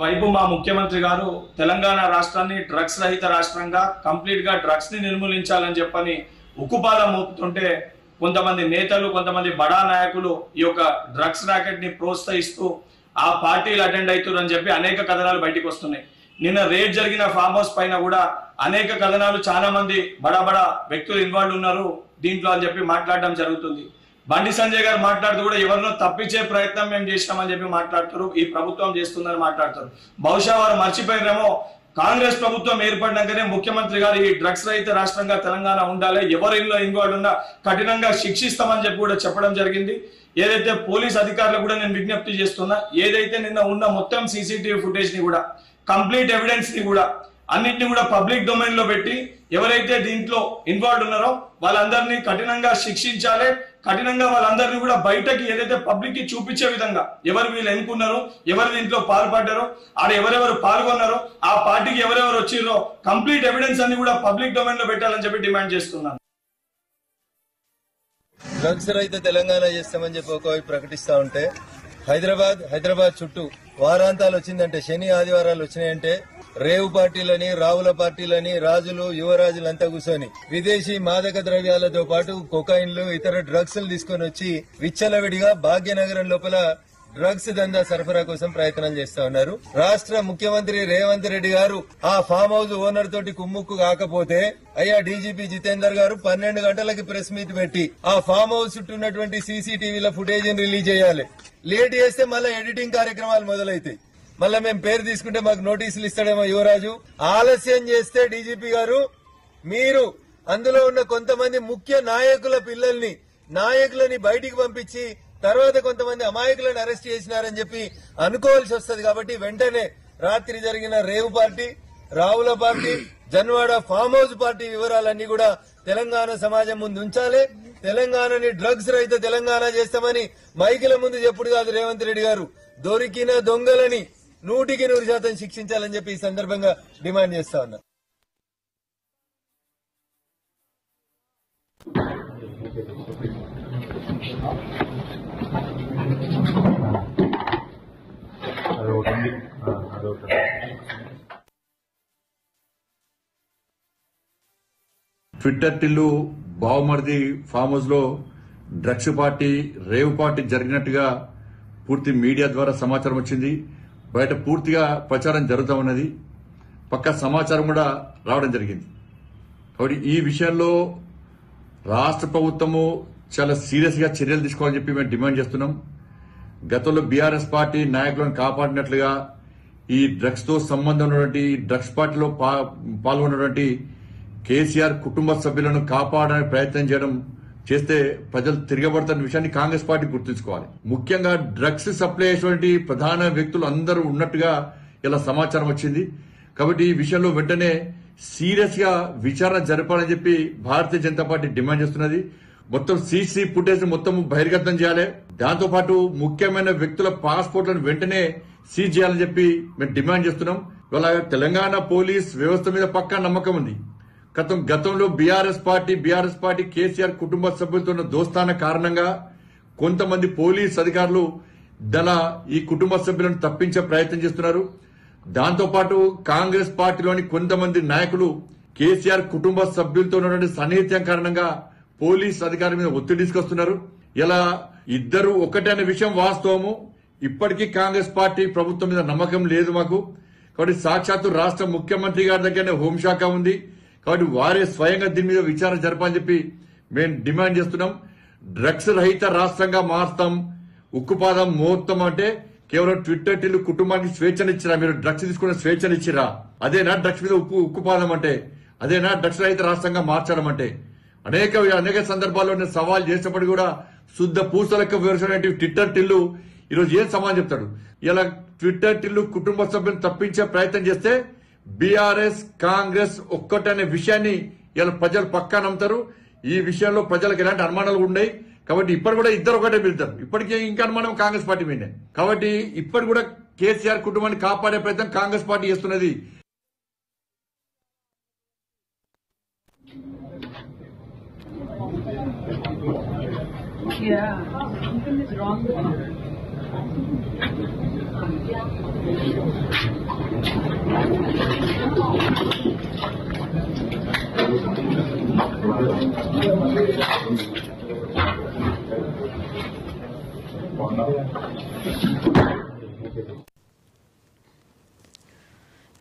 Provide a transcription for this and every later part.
వైపు మా ముఖ్యమంత్రి గారు తెలంగాణ రాష్ట్రాన్ని డ్రగ్స్ రహిత రాష్ట్రంగా కంప్లీట్ గా డ్రగ్స్ ని నిర్మూలించాలని చెప్పని ఉక్కుపాదం మోపుతుంటే కొంతమంది నేతలు కొంతమంది బడా నాయకులు ఈ యొక్క డ్రగ్స్ ర్యాకెట్ ని ప్రోత్సహిస్తూ ఆ పార్టీలు అటెండ్ అవుతారని చెప్పి అనేక కథనాలు బయటకు వస్తున్నాయి. నిన్న రేట్ జరిగిన ఫామ్ హౌస్ పైన కూడా అనేక కథనాలు, చాలా మంది బడా బడా వ్యక్తులు ఇన్వాల్వ్ ఉన్నారు దీంట్లో అని చెప్పి మాట్లాడడం జరుగుతుంది. బండి సంజయ్ గారు మాట్లాడుతూ కూడా ఎవరినో తప్పించే ప్రయత్నం మేము చేసినామని చెప్పి మాట్లాడుతారు, ఈ ప్రభుత్వం చేస్తుందని మాట్లాడతారు. బహుశా వారు మర్చిపోయినామో కాంగ్రెస్ ప్రభుత్వం ఏర్పడినాకనే ముఖ్యమంత్రి గారు ఈ డ్రగ్స్ రహిత రాష్ట్రంగా తెలంగాణ ఉండాలి, ఎవరిలో ఇన్వాల్వ్ ఉన్నా కఠినంగా శిక్షిస్తామని చెప్పి కూడా చెప్పడం జరిగింది. ఏదైతే పోలీస్ అధికారులు కూడా నేను విజ్ఞప్తి చేస్తున్నా, ఏదైతే నిన్న ఉన్న మొత్తం సీసీటీవీ ఫుటేజ్ ని కూడా కంప్లీట్ ఎవిడెన్స్ ని కూడా అన్నింటినీ కూడా పబ్లిక్ డొమైన్ లో పెట్టి ఎవరైతే దీంట్లో ఇన్వాల్వ్ ఉన్నారో వాళ్ళందరినీ కఠినంగా శిక్షించాలి. కఠినంగా వాళ్ళందరినీ కూడా బయటకి ఏదైతే పబ్లిక్ కి చూపించే విధంగా ఎవరు వీళ్ళు ఎన్నుకున్నారో, ఎవరు దీంట్లో పాల్పడ్డారో, ఆడ ఎవరెవరు పాల్గొన్నారో, ఆ పార్టీకి ఎవరెవరు వచ్చిరో కంప్లీట్ ఎవిడెన్స్ అన్ని కూడా పబ్లిక్ డొమైన్ లో పెట్టాలని చెప్పి డిమాండ్ చేస్తున్నాను. డ్రగ్స్ రహిత తెలంగాణ చేస్తామని చెప్పి ఒకవైపు ప్రకటిస్తా ఉంటే హైదరాబాద్ చుట్టూ వారాంతాలు వచ్చిందంటే, శని ఆదివారాలు వచ్చినాయంటే రేవు పార్టీలని, రావుల పార్టీలని, రాజులు యువరాజులంతా కూర్చొని విదేశీ మాదక ద్రవ్యాలతో పాటు కొకైన్లు ఇతర డ్రగ్స్ తీసుకొని వచ్చి విచ్చలవిడిగా భాగ్యనగరం లోపల డ్రగ్స్ దందా సరఫరా కోసం ప్రయత్నం చేస్తా ఉన్నారు. రాష్ట్ర ముఖ్యమంత్రి రేవంత్ రెడ్డి గారు ఆ ఫామ్ హౌస్ ఓనర్ తోటి కుమ్ముక్కు కాకపోతే అయ్యా డీజీపీ జితేందర్ గారు 12 గంటలకి ప్రెస్ మీట్ పెట్టి ఆ ఫామ్ హౌస్ చుట్టూ ఉన్నటువంటి సీసీటీవీల ఫుటేజ్ రిలీజ్ చేయాలి. లేట్ చేస్తే మళ్ళీ ఎడిటింగ్ కార్యక్రమాలు మొదలైతాయి, మళ్ళా మేము పేరు తీసుకుంటే మాకు నోటీసులు ఇస్తాడేమో యువరాజు. ఆలస్యం చేస్తే డీజీపీ గారు మీరు అందులో ఉన్న కొంతమంది ముఖ్య నాయకుల పిల్లల్ని నాయకులని బయటికి పంపించి తర్వాత కొంతమంది అమాయకులను అరెస్ట్ చేసినారని చెప్పి అనుకోవాల్సి వస్తుంది. కాబట్టి వెంటనే రాత్రి జరిగిన రేవు పార్టీ, రావుల party, Janwada farm house party వివరాలన్నీ కూడా తెలంగాణ సమాజం ముందు ఉంచాలి. తెలంగాణని డ్రగ్స్ రహిత తెలంగాణ చేస్తామని మైకుల ముందు చెప్పుడు కాదు రేవంత్ రెడ్డి గారు, దొరికిన దొంగలని 100% శిక్షించాలని చెప్పి ఈ సందర్భంగా డిమాండ్ చేస్తా ఉన్నా. ట్విట్టర్ టిల్లు బావమర్ది ఫామ్ హౌస్ లో డ్రగ్స్ పార్టీ, రేవ్ పార్టీ జరిగినట్టుగా పూర్తి మీడియా ద్వారా సమాచారం వచ్చింది. బయట పూర్తిగా ప్రచారం జరుగుతూ ఉన్నది, పక్క సమాచారం కూడా రావడం జరిగింది. కాబట్టి ఈ విషయంలో రాష్ట్ర ప్రభుత్వము చాలా సీరియస్గా చర్యలు తీసుకోవాలని చెప్పి మేము డిమాండ్ చేస్తున్నాం. గతంలో బీఆర్ఎస్ పార్టీ నాయకులను కాపాడినట్లుగా ఈ డ్రగ్స్తో సంబంధం ఉన్నటువంటి, డ్రగ్స్ పార్టీలో పాల్గొన్నటువంటి కేసీఆర్ కుటుంబ సభ్యులను కాపాడడానికి ప్రయత్నం చేయడం చేస్తే ప్రజలు తిరగబడుతున్న విషయాన్ని కాంగ్రెస్ పార్టీ గుర్తుంచుకోవాలి. ముఖ్యంగా డ్రగ్స్ సప్లై చేసేటువంటి ప్రధాన వ్యక్తులు అందరూ ఉన్నట్టుగా ఇలా సమాచారం వచ్చింది. కాబట్టి ఈ విషయంలో వెంటనే సీరియస్ గా విచారణ జరపాలని చెప్పి భారతీయ జనతా పార్టీ డిమాండ్ చేస్తున్నది. మొత్తం సీసీ ఫుటేజ్ మొత్తం బహిర్గతం చేయాలి, దాంతోపాటు ముఖ్యమైన వ్యక్తుల పాస్పోర్ట్లను వెంటనే సీజ్ చేయాలని చెప్పి మేము డిమాండ్ చేస్తున్నాం. ఇవాళ తెలంగాణ పోలీస్ వ్యవస్థ మీద పక్కా నమ్మకం ఉంది. గతంలో బీఆర్ఎస్ పార్టీ కేసీఆర్ కుటుంబ సభ్యులతో ఉన్న దోస్తాన కారణంగా కొంతమంది పోలీస్ అధికారులు ఈ కుటుంబ సభ్యులను తప్పించే ప్రయత్నం చేస్తున్నారు. దాంతోపాటు కాంగ్రెస్ పార్టీలోని కొంతమంది నాయకులు కేసీఆర్ కుటుంబ సభ్యులతో ఉన్నటువంటి సన్నిహిత్యం కారణంగా పోలీస్ అధికారుల మీద ఒత్తిడి తీసుకొస్తున్నారు. ఇలా ఇద్దరు ఒకటే అనే విషయం వాస్తవము. ఇప్పటికీ కాంగ్రెస్ పార్టీ ప్రభుత్వం మీద నమ్మకం లేదు మాకు. కాబట్టి సాక్షాత్తు రాష్ట్ర ముఖ్యమంత్రి గారి దగ్గరనే హోంశాఖ ఉంది, కాబట్టి వారే స్వయంగా దీని మీద విచారణ జరపాలని చెప్పి మేము డిమాండ్ చేస్తున్నాం. డ్రగ్స్ రహిత రాష్ట్రంగా మారుతాం, ఉక్కుపాదం మోస్తాం అంటే కేవలం ట్విట్టర్ టిల్లు కుటుంబానికి స్వేచ్ఛనిచ్చిరా, మీరు డ్రగ్స్ తీసుకున్న స్వేచ్ఛనిచ్చిరా, అదేనా డ్రగ్స్ మీద ఉక్కుపాదం అంటే, అదేనా డ్రగ్స్ రహిత రాష్ట్రంగా మార్చడం అంటే? అనేక సందర్భాల్లో నేను సవాల్ చేసినప్పుడు కూడా శుద్ధ పూసలక్క వివరించిన ట్విట్టర్ టిల్లు ఈరోజు ఏం సమాధానం చెప్తాడు? ఇలా ట్విట్టర్ టిల్లు కుటుంబ సభ్యులను తప్పించే ప్రయత్నం చేస్తే బీఆర్ఎస్ కాంగ్రెస్ ఒక్కటనే విషయాన్ని ఇలా ప్రజలు పక్కా నమ్ముతారు. ఈ విషయంలో ప్రజలకు ఎలాంటి అనుమానాలు ఉన్నాయి కాబట్టి ఇప్పటి కూడా ఇద్దరు ఒకటే పిలుతారు. ఇప్పటికే ఇంకా అనుమానం కాంగ్రెస్ పార్టీ మీదే, కాబట్టి ఇప్పటి కూడా కేసీఆర్ కుటుంబాన్ని కాపాడే ప్రయత్నం కాంగ్రెస్ పార్టీ చేస్తున్నది. Something is wrong with you.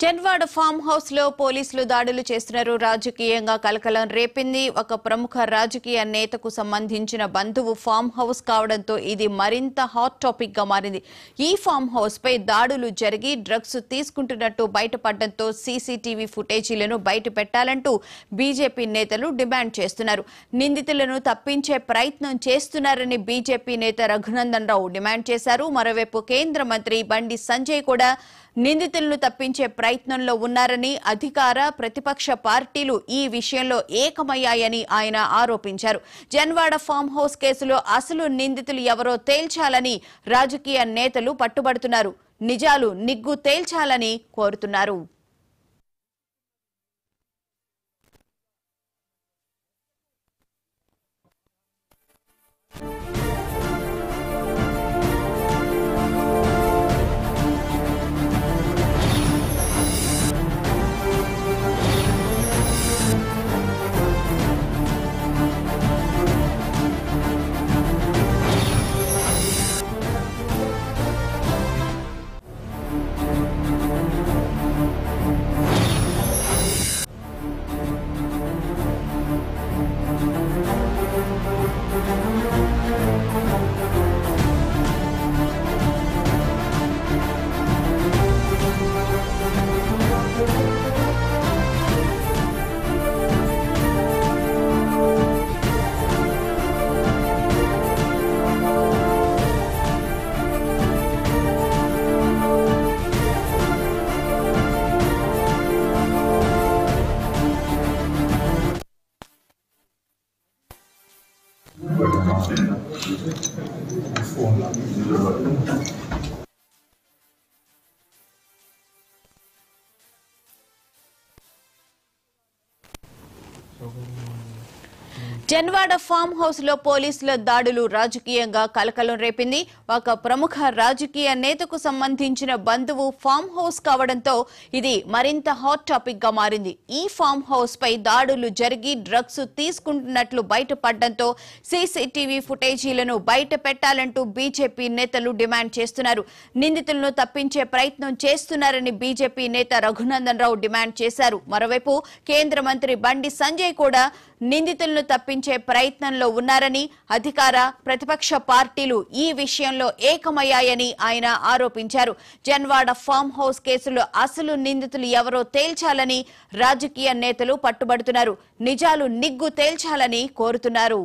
Chenwad farmhouse lo police lu daadulu chestunaru rajakeeyanga kalakalam repindi oka pramukha rajakeeya netaku sambandhinchina bandhuvu farmhouse kavadanto idi marinta hot topic ga marindi ee farmhouse pay daadulu jarigi drugs teeskuntunnattu bayatapaddanto CCTV footage lanu bayata pettalantu BJP netalu demand chestunaru ninditulanu tappinche prayatnam chestunarani BJP neta Raghunandan Rao demand chesaru maravepu kendra mantri Bandi Sanjay kuda నిందితులను తప్పించే ప్రయత్నంలో ఉన్నారని అధికార ప్రతిపక్ష పార్టీలు ఈ విషయంలో ఏకమయ్యాయని ఆయన ఆరోపించారు. జన్వాడ ఫామ్ హౌస్ కేసులో అసలు నిందితులు ఎవరో తేల్చాలని రాజకీయ నేతలు పట్టుబడుతున్నారు. నిజాలు నిగ్గు తేల్చాలని కోరుతున్నారు. జన్వాడ ఫామ్ హౌస్ లో పోలీసుల దాడులు రాజకీయంగా కలకలం రేపింది. ఒక ప్రముఖ రాజకీయ నేతకు సంబంధించిన బంధువు ఫామ్ హౌస్ కావడంతో ఇది మరింత హాట్ టాపిక్ గా మారింది. ఈ ఫామ్ హౌస్ పై దాడులు జరిగి డ్రగ్స్ తీసుకుంటున్నట్లు బయటపడడంతో సీసీటీవీ ఫుటేజీలను బయట పెట్టాలంటూ బీజేపీ నేతలు డిమాండ్ చేస్తున్నారు. నిందితులను తప్పించే ప్రయత్నం చేస్తున్నారని బీజేపీ నేత రఘునందన్ రావు డిమాండ్ చేశారు. మరోవైపు కేంద్ర మంత్రి బండి సంజయ్ కూడా నిందితులను తప్పించే ప్రయత్నంలో ఉన్నారని అధికార ప్రతిపక్ష పార్టీలు ఈ విషయంలో ఏకమయ్యాయని ఆయన ఆరోపించారు. జన్వాడ ఫామ్ హౌస్ కేసులో అసలు నిందితులు ఎవరో తేల్చాలని రాజకీయ నేతలు పట్టుబడుతున్నారు. నిజాలు నిగ్గు తేల్చాలని కోరుతున్నారు.